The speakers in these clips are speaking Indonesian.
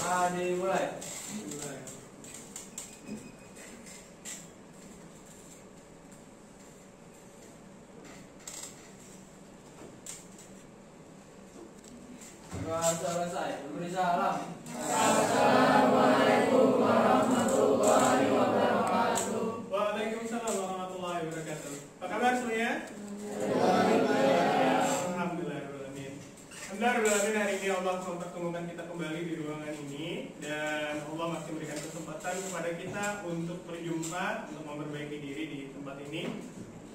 dimulai. Bahasa selesai. Beri salam. Assalamualaikum warahmatullahi wabarakatuh. Waalaikumsalam warahmatullahi wabarakatuh. Apa kabar semuanya? Alhamdulillahirrahmanirrahim. Alhamdulillahirrahmanirrahim. Hari ini Allah mempertemukan kita kembali di ruangan ini, dan Allah masih memberikan kesempatan kepada kita untuk berjumpa, untuk memperbaiki diri di tempat ini.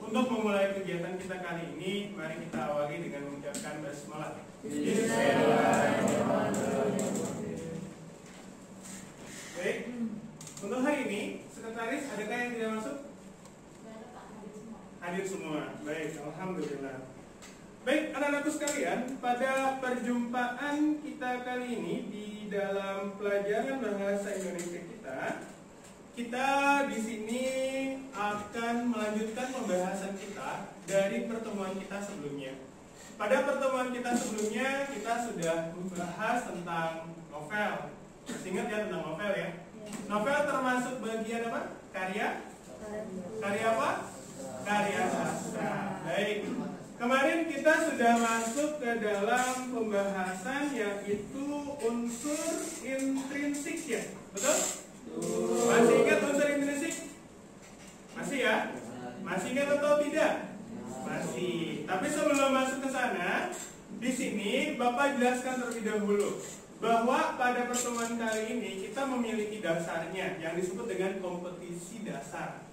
Untuk memulai kegiatan kita kali ini, mari kita awali dengan mengucapkan basmalah. Bismillahirrahmanirrahim. Baik, untuk hari ini, sekretaris adakah yang tidak masuk? Hadir semua. Baik, alhamdulillah. Baik, anak-anakku sekalian, pada perjumpaan kita kali ini di dalam pelajaran bahasa Indonesia kita di sini akan melanjutkan pembahasan kita dari pertemuan kita sebelumnya. Pada pertemuan kita sebelumnya, kita sudah membahas tentang novel. Masih ingat ya tentang novel ya? Novel termasuk bagian apa? Karya? Karya apa? Karya sastra. Baik. Kemarin kita sudah masuk ke dalam pembahasan yaitu unsur intrinsik ya. Betul? Masih ingat unsur intrinsik? Masih ya? Masih ingat atau tidak? Masih. Tapi sebelum masuk ke sana, di sini Bapak jelaskan terlebih dahulu bahwa pada pertemuan kali ini kita memiliki dasarnya yang disebut dengan kompetisi dasar.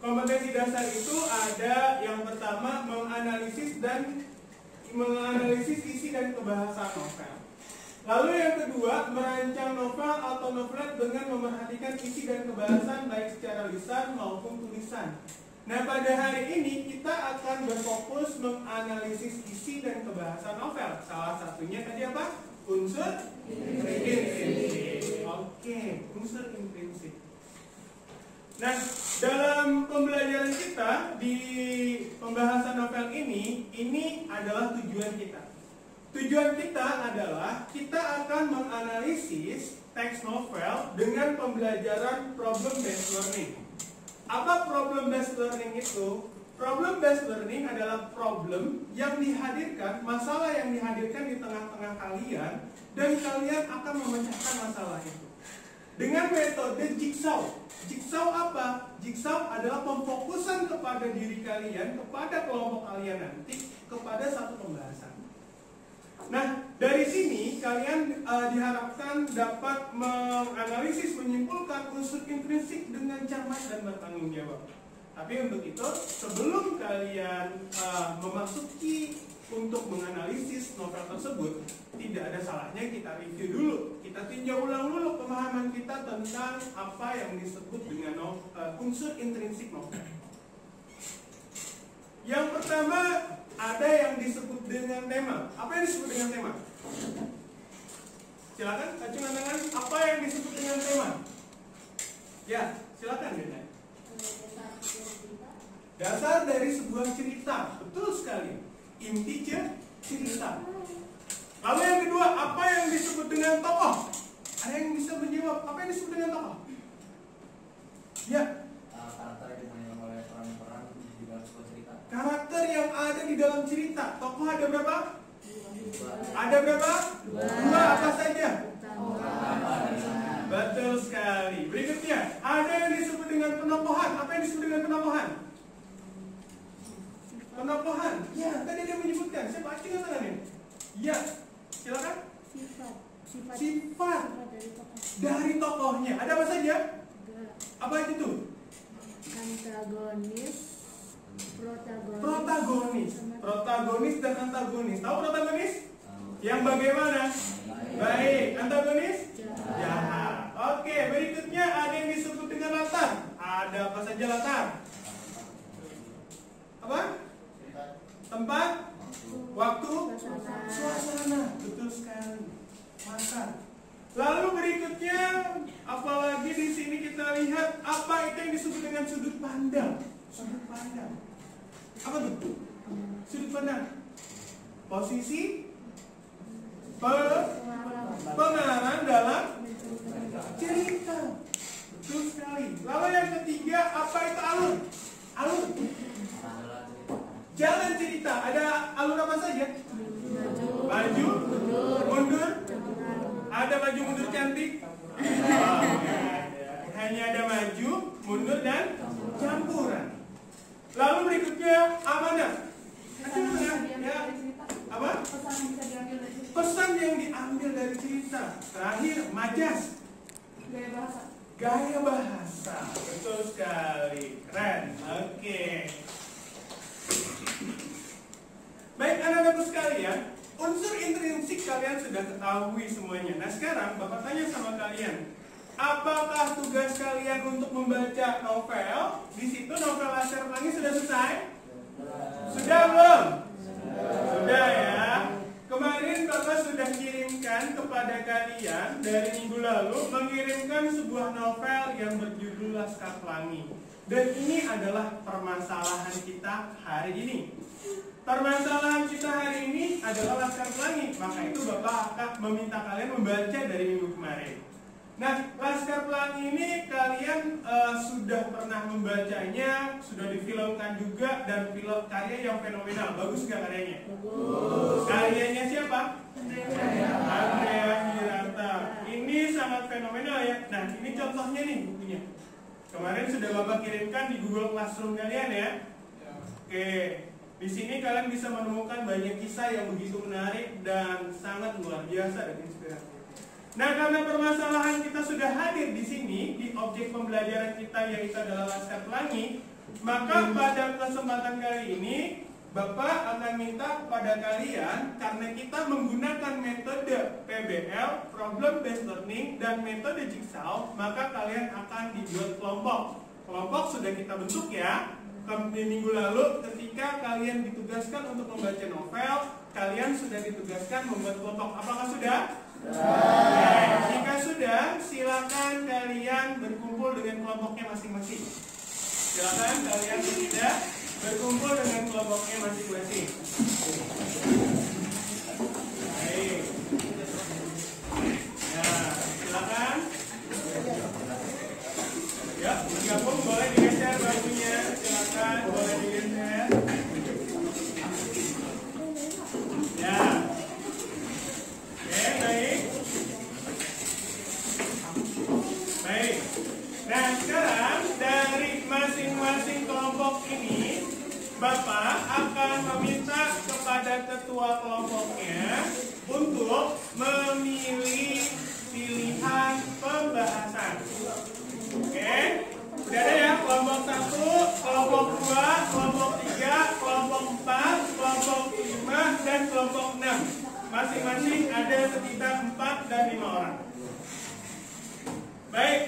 Kompetisi dasar itu ada yang pertama menganalisis isi dan kebahasaan novel. Lalu yang kedua, merancang novel atau novelet dengan memerhatikan isi dan kebahasaan baik secara lisan maupun tulisan. Nah, pada hari ini kita akan berfokus menganalisis isi dan kebahasaan novel. Salah satunya tadi apa? Unsur intrinsik. Oke, unsur intrinsik. Nah, dalam pembelajaran kita di pembahasan novel ini adalah tujuan kita. Tujuan kita adalah kita akan menganalisis teks novel dengan pembelajaran problem based learning. Apa problem based learning itu? Problem based learning adalah problem yang dihadirkan, masalah yang dihadirkan di tengah-tengah kalian, dan kalian akan memecahkan masalah itu dengan metode jigsaw. Jigsaw apa? Jigsaw adalah pemfokusan kepada diri kalian, kepada kelompok kalian nanti, kepada satu pembahasan. Nah, dari sini kalian diharapkan dapat menganalisis, menyimpulkan unsur intrinsik dengan cermat dan bertanggung jawab. Tapi untuk itu, sebelum kalian memasuki untuk menganalisis novel tersebut, tidak ada salahnya kita review dulu. Kita tinjau ulang dulu pemahaman kita tentang apa yang disebut dengan unsur intrinsik novel. Yang pertama, ada yang disebut dengan tema. Apa yang disebut dengan tema? Silakan acungkan tangan. Apa yang disebut dengan tema? Ya, silakan. Dasar dari sebuah cerita. Betul sekali. Inti cerita. Lalu yang kedua, apa yang disebut dengan tokoh? Ada yang bisa menjawab apa yang disebut dengan tokoh? Ya. Karakter yang dimainkan oleh peran-peran di dalam sebuah cerita. Karakter yang ada di dalam cerita. Tokoh ada berapa? Dua. Ada berapa? Dua. Apa saja? Betul sekali. Berikutnya, ada yang disebut dengan penokohan. Apa yang disebut dengan penokohan? Penokohan. Ya, tadi dia menyebutkan. Siapa acungkan tangannya? Ya, silakan. Sifat dari tokohnya. Ada apa saja? Apa itu? Antagonis. Protagonis dan antagonis. Tahu protagonis? Yang bagaimana? Baik. Antagonis? Jahat. Oke, berikutnya ada yang disebut dengan latar. Ada apa saja latar? Apa? Tempat, waktu, suasana. Betul sekali. Latar. Lalu berikutnya, apalagi di sini kita lihat apa itu yang disebut dengan sudut pandang. Sudut pandang. Apa itu? Sudut pandang. Posisi pengarang dalam cerita. Betul sekali. Lalu yang ketiga, apa itu alur? Alur. Jalan cerita. Ada alur apa saja? Maju, mundur. Ada maju mundur cantik. Oh, hanya ada maju, mundur dan campuran. Lalu berikutnya amanah. Ya. Apa? Pesan yang diambil dari cerita. Terakhir, majas. Gaya bahasa. Gaya bahasa. Betul sekali. Keren. Oke. Baik anak-anakku sekalian, unsur intrinsik kalian sudah ketahui semuanya. Nah sekarang Bapak tanya sama kalian, apakah tugas kalian untuk membaca novel? Di situ novel Laskar Pelangi sudah selesai? Sudah belum? Sudah ya. Kemarin Bapak sudah kirimkan kepada kalian dari minggu lalu, mengirimkan sebuah novel yang berjudul Laskar Pelangi. Dan ini adalah permasalahan kita hari ini. Permasalahan kita hari ini adalah Laskar Pelangi. Maka itu Bapak akan meminta kalian membaca dari minggu kemarin. Nah, Laskar Pelangi ini kalian sudah pernah membacanya, sudah difilmkan juga, dan film karya yang fenomenal. Bagus gak karyanya? Bagus. Karyanya siapa? Andrea Hirata. Ini sangat fenomenal ya. Nah, ini contohnya nih bukunya. Kemarin sudah Bapak kirimkan di Google Classroom kalian ya. Oke, di sini kalian bisa menemukan banyak kisah yang begitu menarik dan sangat luar biasa dan inspiratif. Nah, karena permasalahan kita sudah hadir di sini, di objek pembelajaran kita yaitu adalah Laskar Pelangi, maka pada kesempatan kali ini Bapak akan minta kepada kalian, karena kita menggunakan metode PBL, problem based learning, dan metode jigsaw, maka kalian akan dibuat kelompok. Kelompok sudah kita bentuk ya di minggu lalu. Ketika kalian ditugaskan untuk membaca novel, kalian sudah ditugaskan membuat kelompok. Apakah sudah? Nah, jika sudah, silakan kalian berkumpul dengan kelompoknya masing-masing. Silakan kalian sudah berkumpul dengan kelompoknya masing-masing. Baik. Nah, silakan. Ya, bergabung boleh digeser bajunya. Silakan boleh digeser. Ya. Baik. Nah sekarang dari masing-masing kelompok ini Bapak akan meminta kepada ketua kelompoknya untuk memilih pilihan pembahasan. Oke, sudah ada ya kelompok 1, kelompok 2, kelompok 3, kelompok 4, kelompok 5, dan kelompok 6. Masing-masing ada sekitar 4 dan 5 orang. Baik,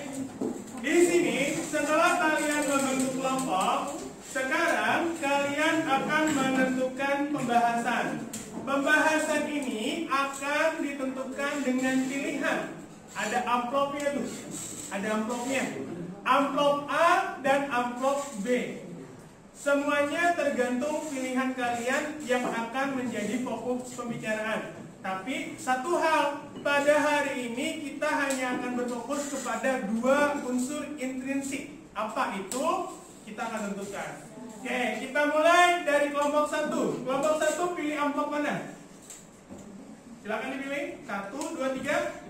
di sini setelah kalian membentuk kelompok, sekarang kalian akan menentukan pembahasan. Pembahasan ini akan ditentukan dengan pilihan. Ada amplopnya tuh, ada amplopnya. Amplop A dan amplop B. Semuanya tergantung pilihan kalian yang akan menjadi fokus pembicaraan. Tapi satu hal, pada hari ini kita hanya akan berfokus kepada dua unsur intrinsik. Apa itu? Kita akan tentukan. Oke, kita mulai dari kelompok 1. Kelompok 1 pilih amplop mana? Silakan dipilih. 1, 2, 3.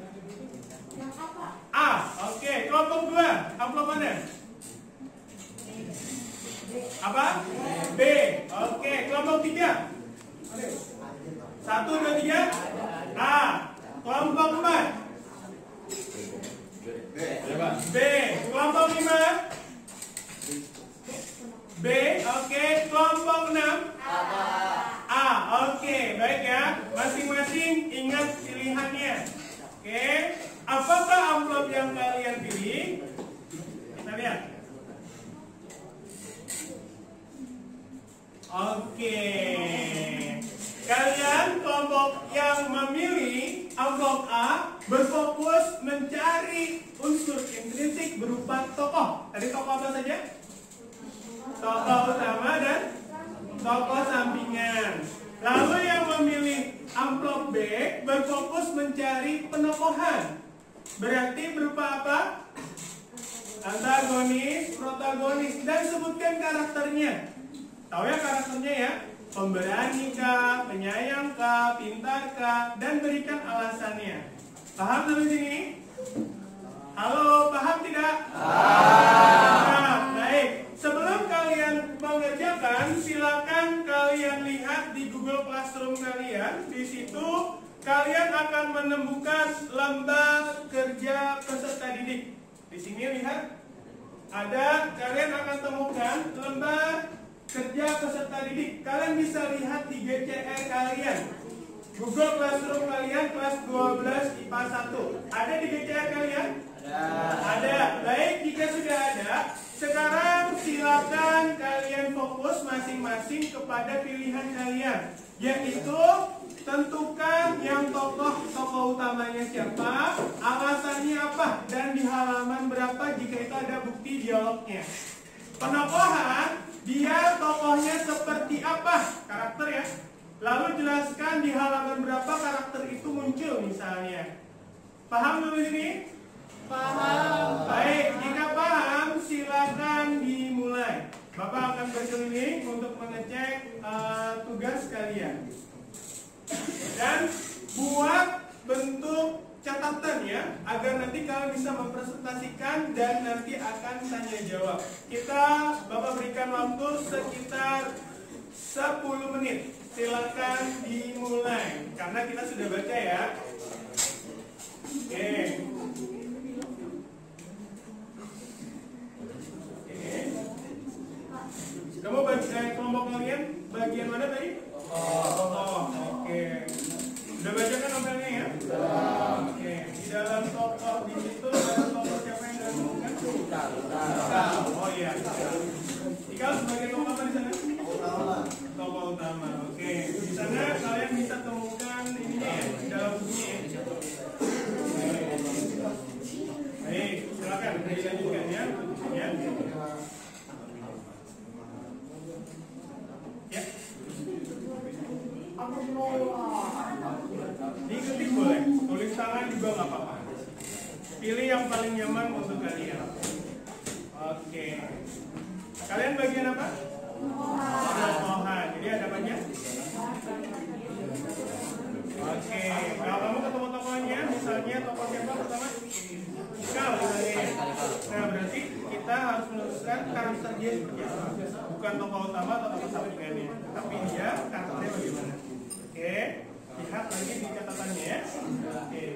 A. Oke, kelompok 2 amplop mana? Apa? B. Oke, kelompok 3. 1, 2, 3. A. Kelompok 4. B. Kelompok 5. B. Oke. Kelompok 6. A. Oke. Baik ya. Masing-masing ingat pilihannya. Oke. Apakah amplop yang kalian pilih? Kita lihat. Oke. Kalian kelompok yang memilih amplop A berfokus mencari unsur intrinsik berupa tokoh. Tadi tokoh apa saja? Tokoh utama dan tokoh sampingan. Lalu yang memilih amplop B berfokus mencari penokohan. berarti berupa apa? Antagonis, protagonis, dan sebutkan karakternya. Tahu ya karakternya ya? Pemberani kah, penyayang kah, pintar kah, dan berikan alasannya. Paham sampai sini? Halo, paham tidak? Nah, baik. Sebelum kalian mengerjakan, silakan kalian lihat di Google Classroom kalian. Di situ kalian akan menemukan lembar kerja peserta didik. Di sini lihat, ada kalian akan temukan lembar kerja peserta didik. Kalian bisa lihat di GCR kalian, Google Classroom kalian kelas 12 IPA 1. Ada di GCR kalian? Ada. Baik, jika sudah ada, sekarang silakan kalian fokus masing-masing kepada pilihan kalian, yaitu tentukan yang tokoh utamanya siapa, alasannya apa, dan di halaman berapa jika itu ada bukti dialognya. Penokohan, dia tokohnya seperti apa, karakter ya. Lalu jelaskan di halaman berapa karakter itu muncul misalnya. Paham dulu ini? Paham. Baik, jika paham silakan dimulai. Bapak akan berkeliling untuk mengecek tugas kalian. Dan buat bentuk catatan ya, agar nanti kalian bisa mempresentasikan dan nanti akan tanya jawab. Kita Bapak berikan waktu sekitar 10 menit. Silakan dimulai. Karena kita sudah baca ya. Oke. Kamu bagian kelompok kalian bagian mana tadi? Oke. Udah bacakan novelnya ya? Oke. Di dalam tokoh di situ ada tokoh siapa yang kamu kan? Oh iya. Ikal sebagai tokoh apa di sana? Tokoh utama. Oke. Di sana kalian bisa temukan ininya ya, di dalam bukunya ya. Baik, silakan dilanjutkan ya. Ya. Aku mau diikuti boleh, tulis tangan juga nggak apa-apa. Pilih yang paling nyaman untuk kalian. Oke. Kalian bagian apa? Penokohan. Jadi ada banyak. Oke. Kalau kamu ketemu tokohnya, misalnya tokoh siapa pertama? Kalau nah berarti kita harus menuliskan karakter dia seperti apa. Bukan tokoh utama atau tokoh sampingannya, tapi dia karakternya bagaimana. Oke. Lihat lagi di catatannya ya. Oke.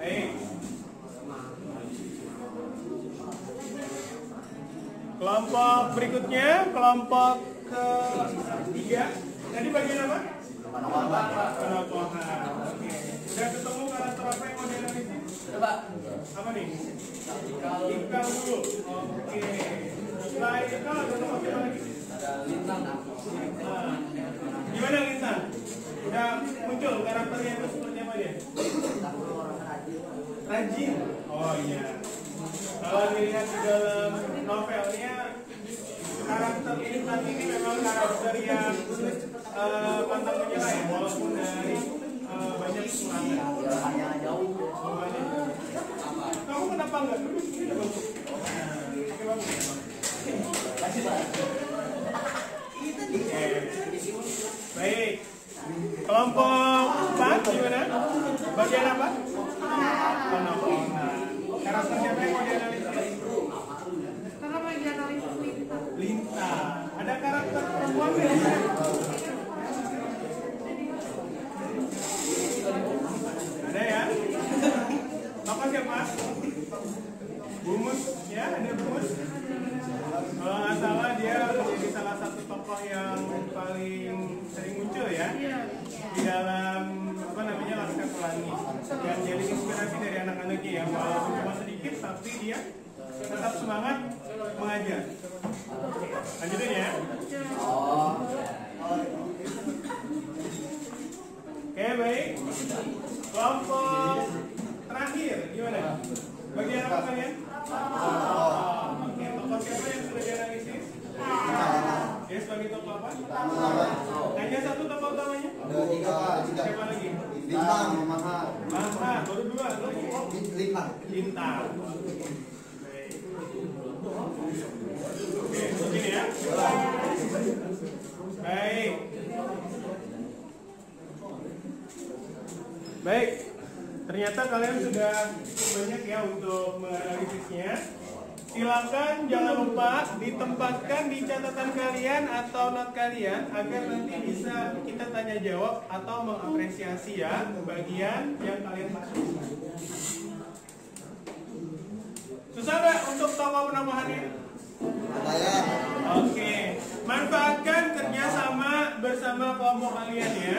Baik. Kelompok berikutnya, kelompok ketiga. Tadi bagian apa? Penokohan. Oke. Sudah ketemu karakter apa yang mau dianalisis? Coba. Apa nih? Ikal dulu. Oke. Setelah ikal ada tokoh siapa lagi? Lintang. Gimana Lintang? Udah muncul karakternya itu seperti apa dia? Rajin. Oh iya. Kalau dilihat di dalam novelnya, karakter Lintang ini memang karakter yang pantang menyerah ya, walaupun dari banyak kekurangan. Hanya jauh. Kamu kenapa enggak duduk? Ini udah bagus. Oke bagus. Kasih banget. Baik, kelompok 4 gimana? Bagian apa? Penokohan. Karakter siapa yang mau dianalisis? Karena mau dianalisis Lintang. Ada karakter perempuan ya? Ada ya? Apa siapa? Bumus ya, ada Bumus. Kalau nggak salah dia menjadi salah satu tokoh yang paling sering muncul ya di dalam apa namanya Laskar Pelangi, dan jadi inspirasi dari anak-anaknya ya, walaupun cuma sedikit tapi dia tetap semangat mengajar. Lanjutin ya. Oke baik. Kelompok terakhir gimana? Bagian apa kalian? Oke, tokoh siapa yang sudah dianalisis? Dia sebagai tokoh apa? Hanya satu tokoh utamanya? Siapa lagi? Lintang. Oke, begini ya. Baik. Baik. Ternyata kalian sudah banyak ya untuk menganalisisnya. Silakan jangan lupa ditempatkan di catatan kalian atau not kalian agar nanti bisa kita tanya jawab atau mengapresiasi ya bagian yang kalian masukkan. Susah nggak untuk tokoh penambahannya? Oke, manfaatkan kerjasama bersama kelompok kalian ya.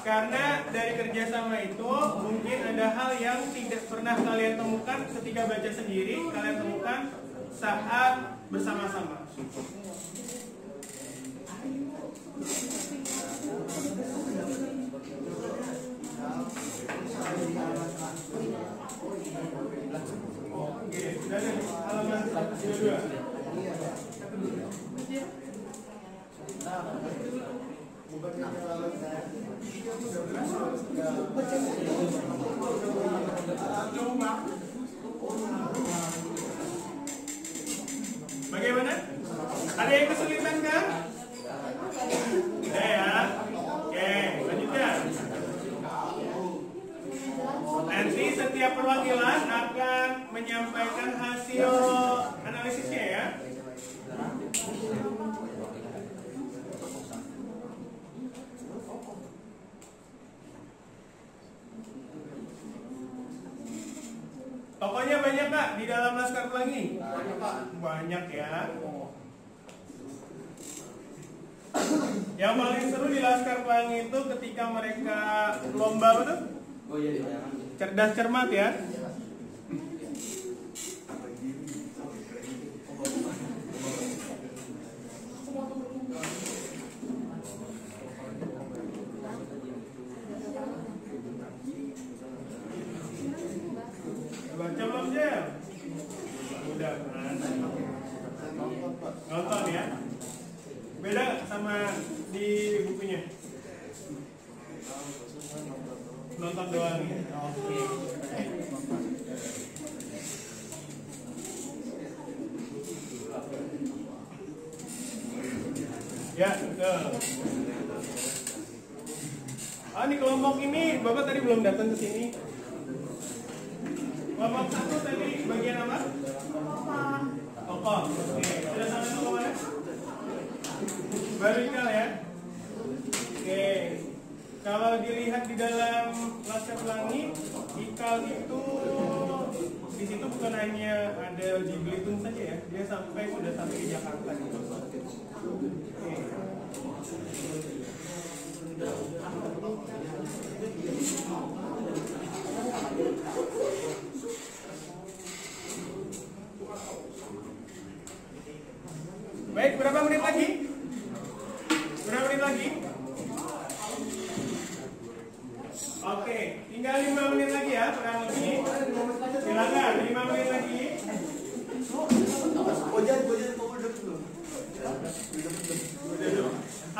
Karena dari kerjasama itu mungkin ada hal yang tidak pernah kalian temukan ketika baca sendiri, kalian temukan saat bersama-sama. Oke, sudah ada halaman 132. Bagaimana? Ada yang kesulitan kan? Tidak ya? Oke, lanjutkan. Nanti setiap perwakilan akan menyampaikan hasil analisisnya ya. Tokohnya banyak Pak di dalam Laskar Pelangi? Banyak Pak. Banyak ya. Yang paling seru di Laskar Pelangi itu ketika mereka lomba betul? Oh iya, cerdas cermat ya. Nonton ya, beda sama di bukunya. Nonton doang ya. Oke. Ya, betul. Ah, ini kelompok ini, Bapak tadi belum datang ke sini. Kelompok satu tadi bagian apa? Tokoh. Oke, sudah sampai tokoh mana? Baru ikal ya. Oke, kalau dilihat di dalam Laskar Pelangi, ikal itu di situ bukan hanya ada di Belitung saja ya, dia sampai sudah sampai di Jakarta gitu. Oke. Baik, berapa menit lagi? Berapa menit lagi? Oke, tinggal 5 menit lagi ya, kurang lebih. Silakan, 5 menit lagi.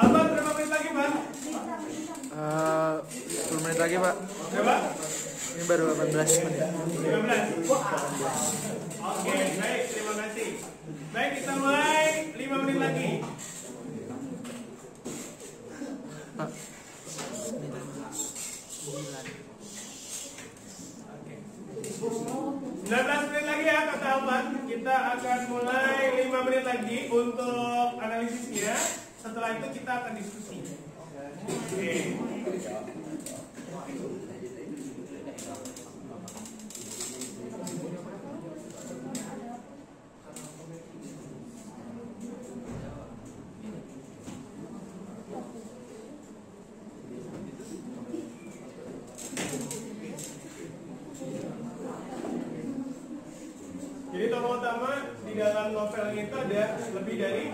Abang, berapa menit lagi, Bang? 10 menit lagi, Pak. Coba. Ini baru 18 menit. 15. Oke, baik, terima kasih. Baik, kita mulai 5 menit lagi. Pak. Oke. 19 menit lagi ya, kata Abang. Kita akan mulai 5 menit lagi untuk analisisnya. Setelah itu kita akan diskusi. Oke. Jadi tokoh utama di dalam novel itu ada lebih dari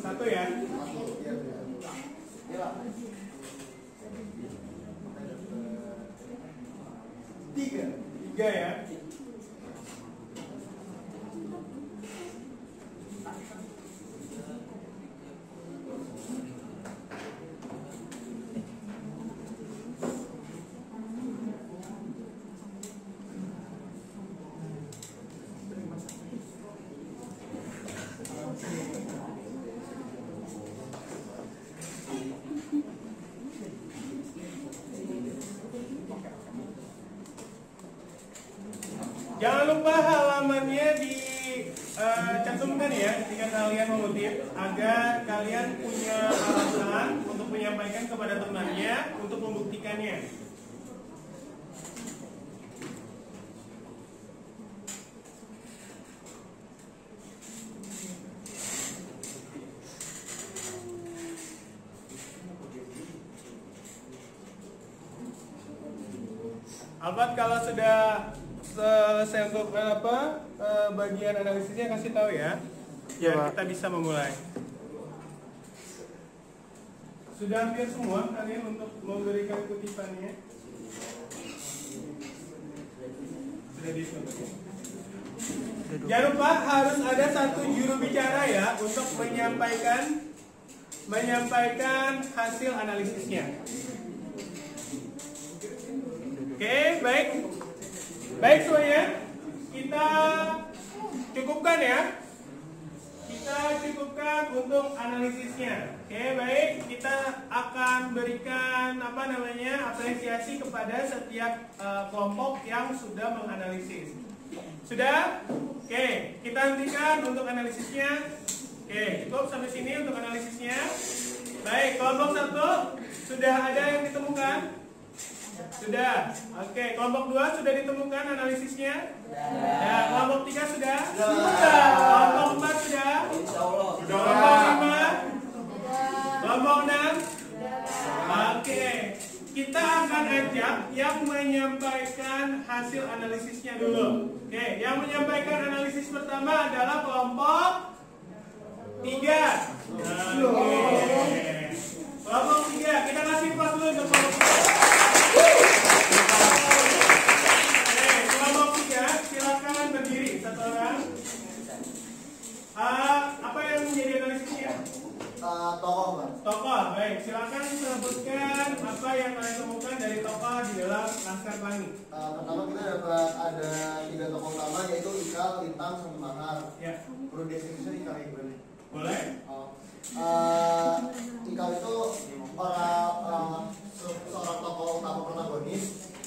satu ya. Tiga ya. Jangan lupa halamannya dicantumkan ya ketika kalian mengutip, agar kalian punya alasan untuk menyampaikan kepada temannya untuk membuktikannya. Alfat, kalau sudah selesai untuk bagian analisisnya kasih tahu ya. Ya, kita bisa memulai. Sudah hampir semua kalian untuk memberikan kutipannya. Sudah dihitung. Jangan lupa harus ada satu juru bicara ya untuk menyampaikan hasil analisisnya. Oke, baik semuanya, kita cukupkan ya, untuk analisisnya. Oke, baik, kita akan berikan apresiasi kepada setiap kelompok yang sudah menganalisis. Sudah? Oke, kita hentikan untuk analisisnya. Oke, cukup sampai sini untuk analisisnya. Baik, kelompok 1 sudah ada yang ditemukan? Sudah. Oke, kelompok 2 sudah ditemukan analisisnya? Sudah. Ya, kelompok 3 sudah? Sudah. Kelompok 4 sudah? Insyaallah. Kelompok 5? Kelompok 6? Oke. Kita akan ajak yang menyampaikan hasil analisisnya dulu. Oke, yang menyampaikan analisis pertama adalah kelompok 3. Oke. Kelompok 3, kita kasih pas dulu untuk kelompok 3. Silakan berdiri satu orang. Apa yang menjadi analisisnya? Tokoh. Baik, silakan sebutkan apa yang kalian temukan dari tokoh di dalam Laskar Pelangi. Pertama kita dapat ada 3 tokoh utama, yaitu Ikal, Lintang, sama Mahar. Ya. Perlu deskripsi Ikal ya, boleh? Boleh. Ikal itu seorang tokoh utama protagonis.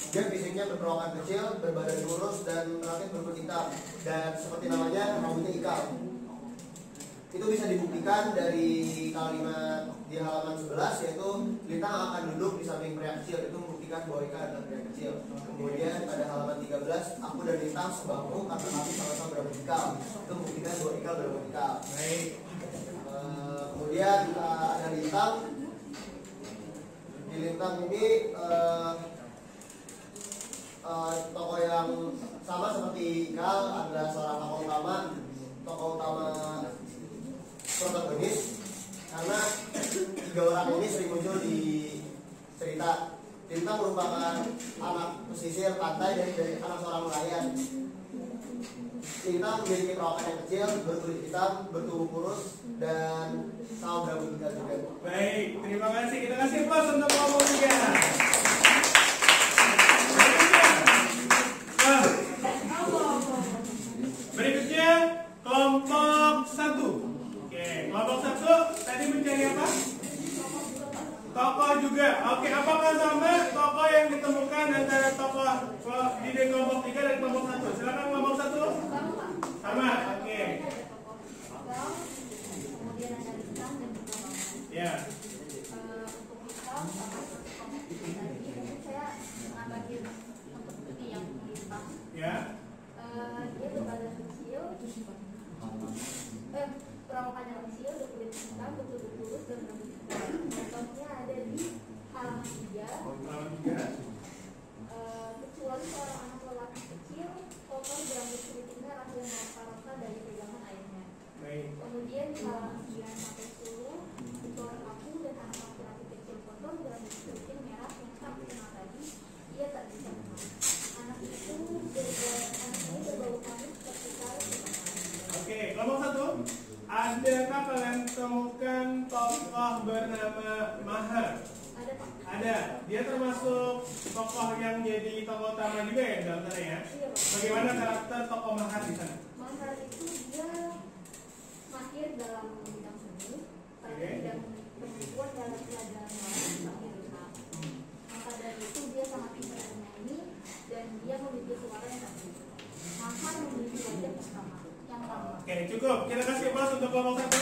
Dia fisiknya berperokan kecil, berbadan kurus, dan rakyat berkulit hitam. Dan seperti namanya, rambutnya ikal. Itu bisa dibuktikan dari kalimat di halaman 11, yaitu Lintang akan duduk di samping pria kecil. Itu membuktikan bahwa Ikal adalah pria kecil. Kemudian pada halaman 13, aku dan Lintang sebangku karena kami sama-sama berambut ikal. Itu membuktikan bahwa Ikal berambut ikal. Kemudian ada Lintang. Di Lintang ini tokoh yang sama seperti Ikal adalah seorang tokoh utama protagonis, karena 3 orang ini sering muncul di cerita. Lintang merupakan anak pesisir pantai dari anak seorang nelayan. Lintang memiliki perawakan yang kecil, berkulit hitam, bertubuh kurus, dan sama berambut ikal juga. Baik, terima kasih. Kita kasih plus untuk kelompok 3. Berikutnya kelompok 1. Oke, kelompok 1 tadi mencari apa? Tokoh juga. Oke, apakah sama tokoh yang ditemukan antara tokoh di kelompok 3 dan kelompok 1? Silakan kelompok 1. Sama. Oke. Ya. Ya. Dia berbadan kecil, perawakannya kecil, berkulit hitam, bertubuh kurus, dan rambut ikal. Contohnya ada di halaman 3. Kecuali seorang anak lelaki kecil, tokoh berambut keritingnya rakyat rata-rata dari pegangan airnya. Kemudian di halaman 9-10, seorang aku dan anak laki-laki kecil kotor berambut keriting merah yang tak dikenal tadi, dia tak bisa kenal. Anak itu Oke, kelompok 1. Adakah kalian temukan tokoh bernama Mahar? Ada. Dia termasuk tokoh yang jadi tokoh utama juga ya dalam sana ya. Bagaimana karakter tokoh Mahar di sana? Mahar itu dia mahir dalam bidang seni, bidang penipuan dalam pelajaran orang. Maka dari itu dia sangat pintar menyanyi dan dia memiliki suara yang sangat bagus. Oke, cukup. Kita kasih aplaus untuk kelompok satu.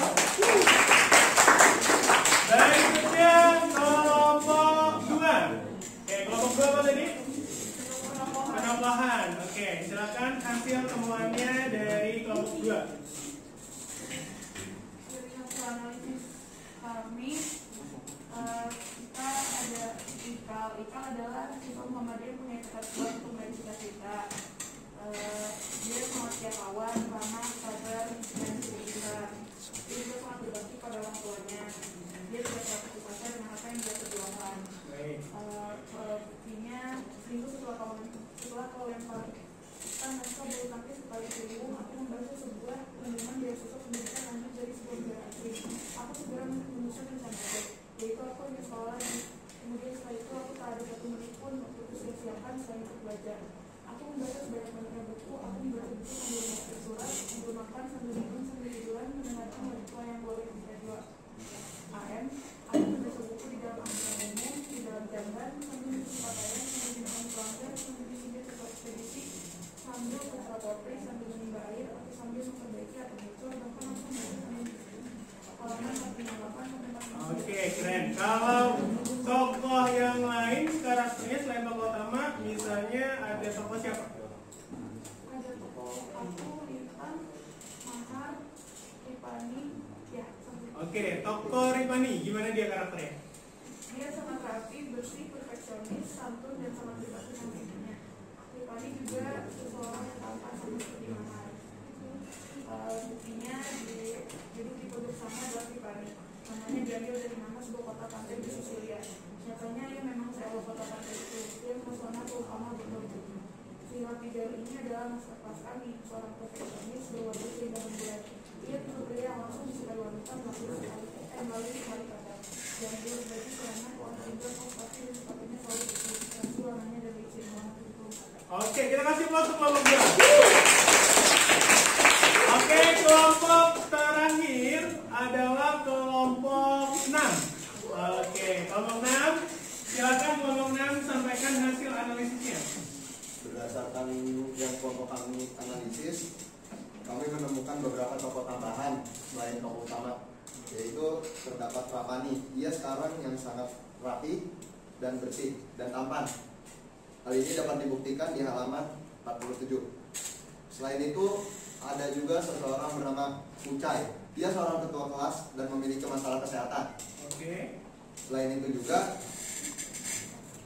Berikutnya kelompok dua. Oke, kelompok dua apa tadi? Penambahan. Oke, silakan hasil temuannya dari kelompok dua. Kami kita ada IKAL. IKAL adalah siswa Muhammadiyah yang punya kemampuan untuk bercita-cita. Dia pengertian awal, lama, sabar, dan seimbang. Dia juga sangat berbakti pada orang tuanya. Dia tidak terlalu kecepatan dengan apa yang dia perjuangkan. Artinya, seminggu setelah kelempar kita merasa bulu tangkis sekali seminggu aku membantu sebuah penemuan beasiswa pendidikan lanjut dari sebuah negara asli. Aku segera menemukan rencana itu, yaitu aku ingin sekolah. Kemudian setelah itu aku tak ada satu menit pun untuk persiapan selain untuk belajar. Aku membaca sebanyak-banyaknya buku, aku membaca buku sambil membaca surat, sambil makan, sambil minum, sambil tiduran, mendengarkan berita yang boleh diterima. Aku membaca buku di dalam angkutan umum, di dalam jamban, sambil bikin pakaian, sambil bikin pelanggan, sambil bikin sesuatu ekspedisi, sambil berharap portret, sambil menimba air, atau sambil memperbaiki atau bocor, bahkan langsung mengambil halaman 158. Oke, keren. Kalau tokoh yang lain karakternya selain tokoh utama, misalnya ada tokoh siapa? Ada tokoh aku, Irfan, Mahar, Rifani, ya. Oke, tokoh Rifani, gimana dia karakternya? Dia sangat rapi, bersih, perfeksionis, santun, dan sangat berbakti sama ibunya. Rifani juga seseorang yang tampan sama seperti Mahar. Buktinya duduk di pojok sama adalah Rifani. Namanya diambil dari nama sebuah kota pantai di Sisilia. Nyatanya ia memang seorang kota pantai itu. Ia pesona terutama berbentuk. Sifat ideal ini adalah Mas Kami, seorang perfeksionis berwajah tidak menggulati. Ia perlu pria langsung disukai wanita melalui kali kata. Dan dia berbagi karena warna hijau kompati dan sepatunya selalu berbentuk. Suaranya dari ciri warna itu. Oke, kita kasih aplaus untuk kelompok dia. Oke, kelompok terakhir adalah kelompok 6. Oke, kelompok 6, silakan kelompok 6 sampaikan hasil analisisnya. Berdasarkan yang kelompok kami analisis, kami menemukan beberapa tokoh tambahan selain tokoh utama, yaitu terdapat Rafani. Ia sekarang yang sangat rapi dan bersih dan tampan. Hal ini dapat dibuktikan di halaman 47. Selain itu, ada juga seseorang bernama Ucai. Dia seorang ketua kelas dan memiliki masalah kesehatan. Oke. Selain itu juga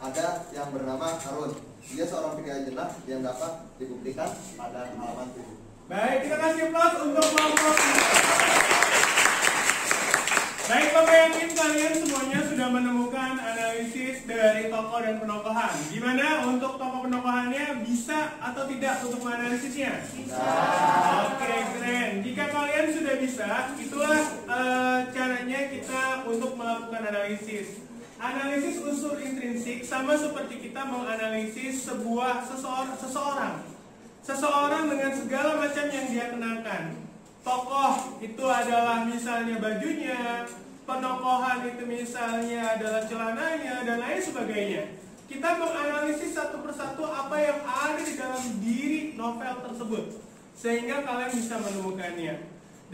ada yang bernama Harun. Dia seorang pria jenak yang dapat dibuktikan pada halaman 7. Baik, kita kasih aplaus untuk kelompok. Baik, Bapak yakin kalian semuanya sudah menemukan analisis dari tokoh dan penokohan. Gimana untuk tokoh penokohannya, bisa atau tidak untuk menganalisisnya? Bisa. Oke, keren. Jika kalian sudah bisa, itulah caranya kita untuk melakukan analisis. Analisis unsur intrinsik sama seperti kita menganalisis seseorang dengan segala macam yang dia kenakan. Tokoh itu adalah misalnya bajunya, penokohan itu misalnya adalah celananya, dan lain sebagainya. Kita menganalisis satu persatu apa yang ada di dalam diri novel tersebut, sehingga kalian bisa menemukannya.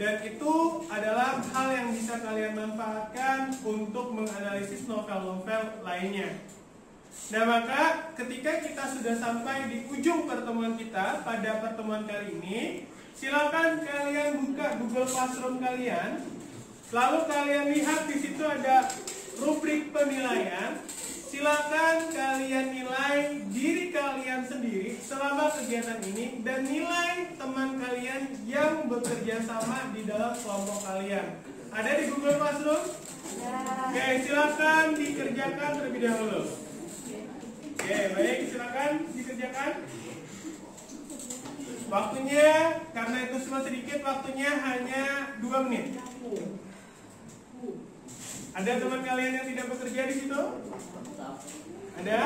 Dan itu adalah hal yang bisa kalian manfaatkan untuk menganalisis novel-novel lainnya. Nah, maka ketika kita sudah sampai di ujung pertemuan kita pada pertemuan kali ini, silakan kalian buka Google Classroom kalian. Lalu kalian lihat di situ ada rubrik penilaian. Silakan kalian nilai diri kalian sendiri selama kegiatan ini dan nilai teman kalian yang bekerja sama di dalam kelompok kalian. Ada di Google Classroom? Oke, silakan dikerjakan terlebih dahulu. Oke, baik, silakan dikerjakan. Waktunya, karena itu cuma sedikit, waktunya hanya 2 menit. Ada teman kalian yang tidak bekerja di situ? Ada?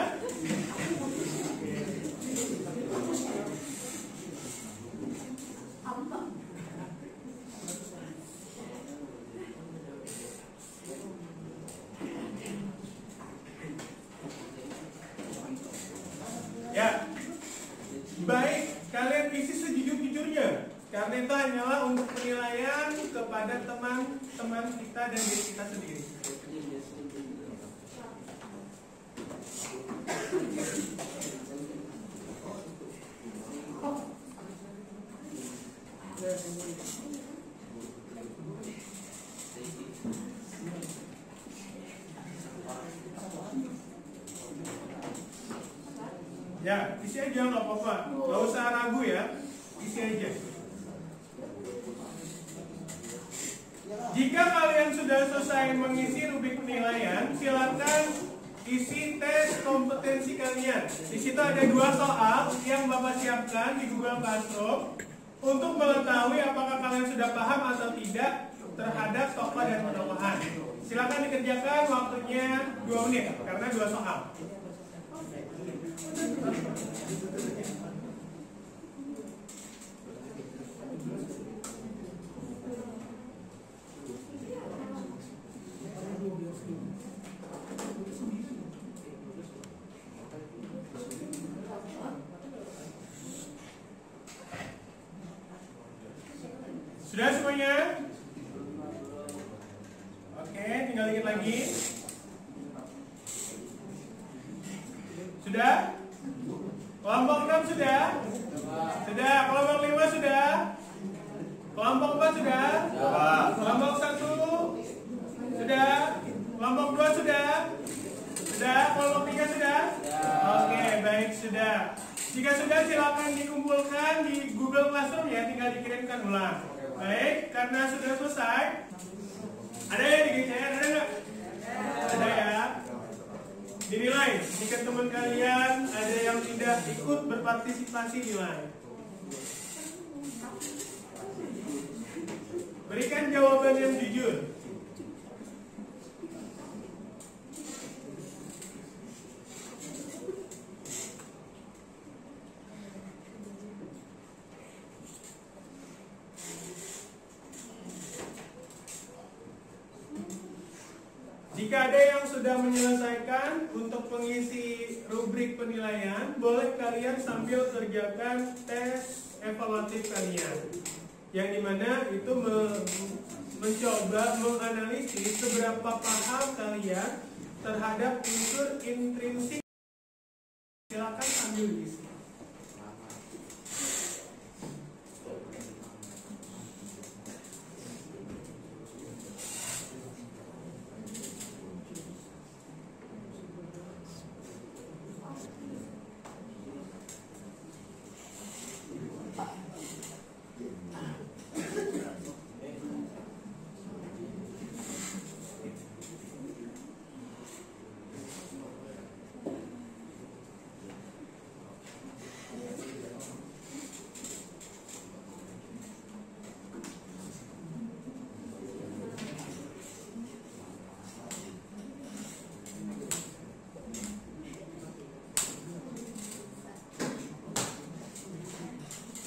Ya, baik, kalian isi sejujur-jujurnya. Karena itu hanyalah untuk penilaian kepada teman-teman kita dan diri kita sendiri. Ya, isi aja nggak apa-apa, nggak usah ragu ya, isi aja. Jika kalian sudah selesai mengisi rubrik penilaian, silakan isi tes kompetensi kalian. Di situ ada 2 soal yang Bapak siapkan di Google Classroom untuk mengetahui apakah kalian sudah paham atau tidak terhadap software dan pedoman. Silakan dikerjakan, waktunya 2 menit karena 2 soal. Sudah semuanya? Oke, tinggal dikit lagi. Sudah? Kelompok 6 sudah? Sudah. Kelompok 5 sudah? Kelompok 4 sudah? Kelompok 1 sudah? Kelompok 2 sudah? Sudah. Kelompok 3 sudah? Oke, baik, sudah. Jika sudah, silakan dikumpulkan di Google Classroom ya, tinggal dikirimkan ulang. Baik, karena sudah selesai. Ada ya di GCR, ada nggak? Ada ya. Dinilai, jika teman kalian ada yang tidak ikut berpartisipasi nilai. Berikan jawaban yang jujur. Jika ada yang sudah menyelesaikan untuk pengisi rubrik penilaian, boleh kalian sambil kerjakan tes evaluatif kalian, yang dimana itu mencoba menganalisis seberapa paham kalian terhadap unsur intrinsik. Silakan sambil diisi.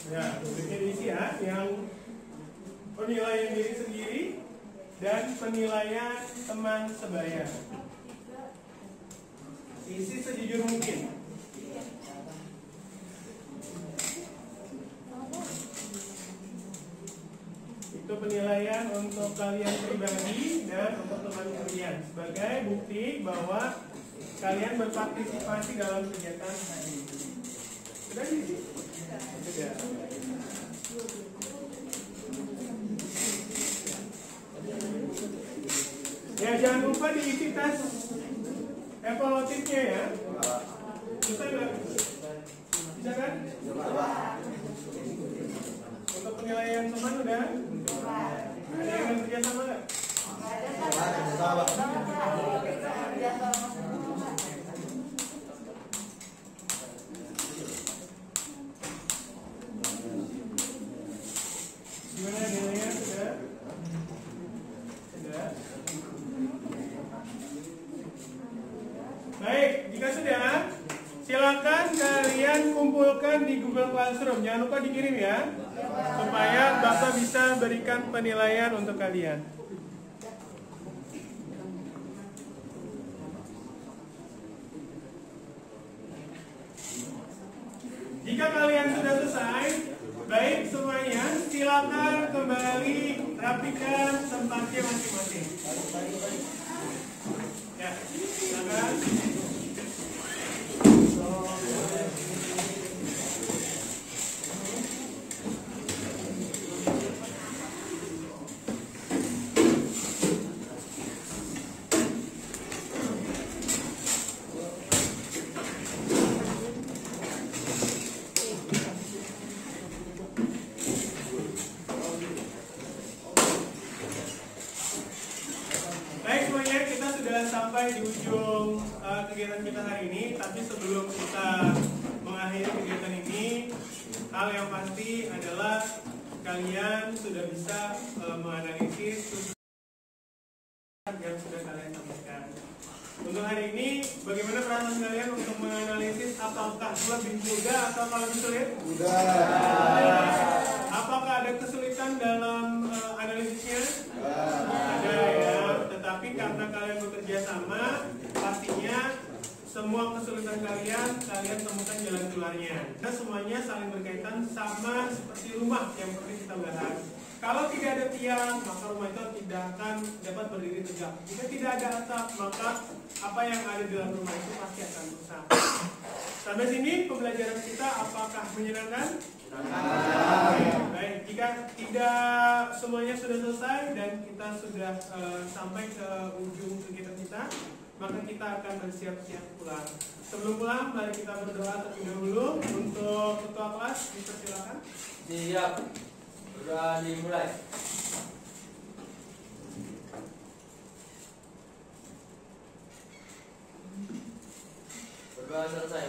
Ya, rubriknya diisi ya, yang penilaian diri sendiri dan penilaian teman sebaya. Isi sejujur mungkin. Itu penilaian untuk kalian pribadi dan untuk teman kalian sebagai bukti bahwa kalian berpartisipasi dalam kegiatan hari ini. Sudah diisi? Sudah. Ya, jangan lupa diisi tes evaluatifnya ya. Bisa nggak? Bisa kan? Untuk penilaian teman udah? Ada yang kerja sama nggak? Baik, jika sudah, silakan kalian kumpulkan di Google Classroom. Jangan lupa dikirim ya, supaya Bapak bisa berikan penilaian untuk kalian. Jika kalian sudah selesai, Baik semuanya, silakan kembali rapikan tempatnya masing-masing. Ya, silakan. Sampai di ujung kegiatan kita hari ini, tapi sebelum kita mengakhiri kegiatan ini, hal yang pasti adalah kalian sudah bisa menganalisis yang sudah kalian sampaikan. Untuk hari ini, bagaimana perasaan kalian untuk menganalisis apakah lebih mudah atau lebih sulit? Mudah. Apakah ada kesulitan dalam analisisnya? Ada ya. Tapi karena kalian bekerja sama, pastinya semua kesulitan kalian temukan jalan keluarnya. Nah, semuanya saling berkaitan sama seperti rumah yang pernah kita bahas. Kalau tidak ada tiang, maka rumah itu tidak akan dapat berdiri tegak. Jika tidak ada atap, maka apa yang ada di dalam rumah itu pasti akan rusak. Sampai sini pembelajaran kita, apakah menyenangkan? Nah, baik, jika tidak semuanya sudah selesai dan kita sudah sampai ke ujung kegiatan kita, maka kita akan bersiap-siap pulang. Sebelum pulang, mari kita berdoa terlebih dahulu. Untuk ketua kelas, dipersilakan. Siap, berdoa dimulai. Berdoa selesai.